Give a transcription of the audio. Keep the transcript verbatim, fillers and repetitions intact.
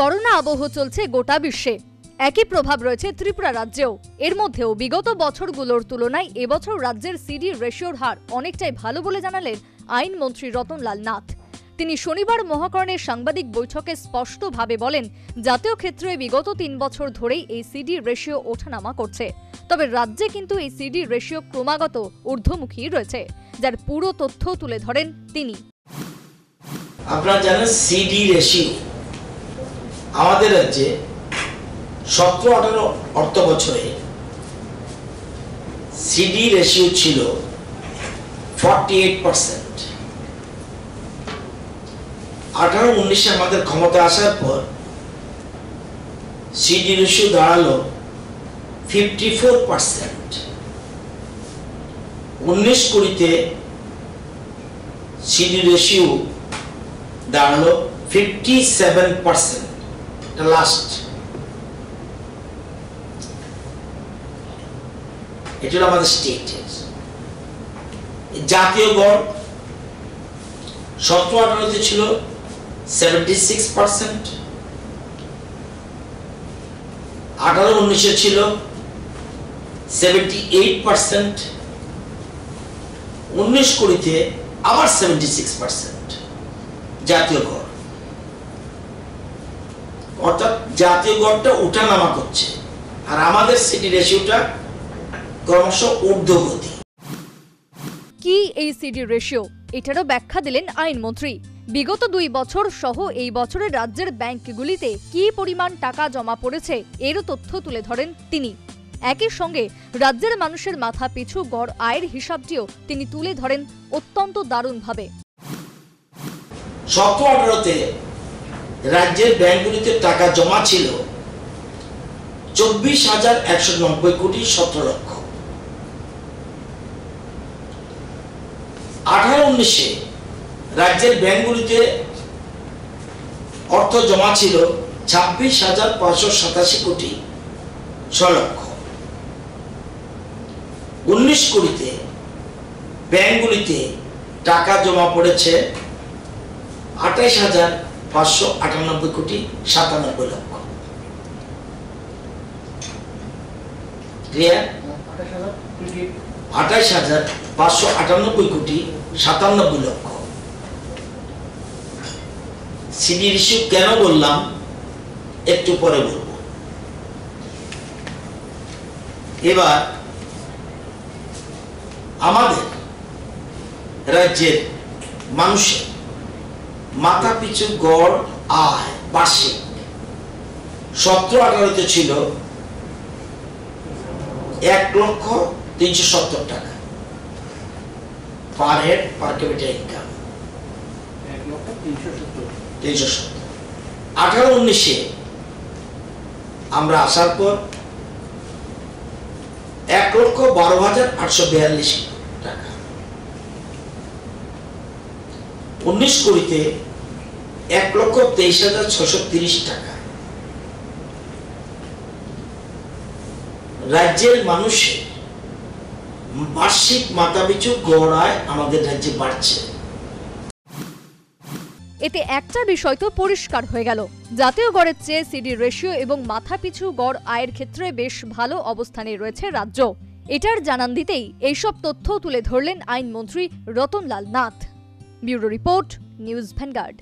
Corona আবহ চলছে গোটা বিশ্বে। একই প্রভাব রয়েছে ত্রিপুরা রাজ্যেও। এর মধ্যেও বিগত বছরগুলোর তুলনায় এবছর রাজ্যের সিডি রেশিওর হার অনেকটাই ভালো বলে জানালেন আইনমন্ত্রী রতনলাল নাথ। তিনি শনিবার মহাকরণের সাংবাদিক বৈঠকে স্পষ্টভাবে বলেন, জাতীয় ক্ষেত্রে বিগত তিন বছর ধরেই এই সিডি রেশিও ওঠানামা করছে, তবে রাজ্যে কিন্তু এই সিডি রেশিও ক্রমাগত ঊর্ধ্বমুখী রয়েছে, যার পুরো তথ্য তুলে ধরেন তিনি। আপনারা জানেন সিডি রেশিও আমাদের রাজ্যে সতেরো আঠারো অর্থ বছরে সিডি রেশিও ছিল ফর্টি এইট পার্সেন্ট। আঠারো উনিশে আমাদের ক্ষমতা আসার পর সিডি রেশিও দাঁড়ালো ফিফটি ফোর পার্সেন্ট। উনিশ কুড়িতে সিডি রেশিও দাঁড়ালো ফিফটি সেভেন পার্সেন্ট। লাস্ট এটা হলো আমাদের স্টেট। জাতীয় গড় সতেরো আঠারোতে ছিল সেভেন্টি সিক্স পার্সেন্ট, আঠারো উনিশে ছিল সেভেন্টি এইট পার্সেন্ট, উনিশ কুড়িতে আবার সেভেন্টি সিক্স পার্সেন্ট জাতীয় গড়। অর্থাৎ জাতীয় গড়টা উঠানামা করছে, আর আমাদের সিডি রেশিওটা ক্রমশ ঊর্ধ্বগতি। কি এই সিডি রেশিও, এটারও ব্যাখ্যা দিলেন আইনমন্ত্রী। বিগত দুই বছর সহ এই বছরে রাজ্যের ব্যাংকগুলিতে কি পরিমাণ টাকা জমা পড়েছে এরও তথ্য তুলে ধরেন তিনি। একই সঙ্গে রাজ্যের মানুষের মাথা পিছু গড় আয়ের হিসাবটিও তিনি তুলে ধরেন অত্যন্ত দারুণভাবে। সতেরো আঠারোতে রাজ্যের ব্যাংকগুলিতে টাকা জমা ছিল চব্বিশ হাজার একশো নব্বই কোটি সতেরো লক্ষ। আঠারো উনিশে রাজ্যের ব্যাংকগুলিতে অর্থ জমা ছিল ছাব্বিশ হাজার পাঁচশো সাতাশি কোটি ছ লক্ষ। উনিশ কোটিতে ব্যাংকগুলিতে টাকা জমা পড়েছে আঠাইশ হাজার পাঁচশো আটানব্বই কোটি সাতানব্বই লক্ষ। ক্লিয়ার? আঠাইশ হাজার পাঁচশো আটানব্বই কোটি সাতানব্বই লক্ষ। সিডি রেশিও কেন বললাম একটু পরে বলব। এবার আমাদের রাজ্যের মানুষের মাথা পিছু গড় আয় বার্ষিক সতেরো আঠারোতে ছিল এক লক্ষ তিনশো সত্তর টাকা per head per capita income তিনশো সত্তর। আঠারো উনিশে আমরা আসার পর এক লক্ষ বারো হাজার আটশো বিয়াল্লিশ টাকা। উনিশ কুড়িতে এক লক্ষ তেইশ হাজার ছশো তিরিশ টাকা। রাজ্যের মানুষের বার্ষিক মাথাপিছু গড় আয় আমাদের রাজ্যে বাড়ছে। এতে একটা বিষয় তো পরিষ্কার হয়ে গেল, জাতীয় গড়ের চেয়ে সিডি রেশিও এবং মাথাপিছু গড় আয়ের ক্ষেত্রে বেশ ভালো অবস্থানে রয়েছে রাজ্য। এটার জানান দিতেই এইসব তথ্য তুলে ধরলেন আইনমন্ত্রী Ratanlal Nath. Bureau report, news vanguard.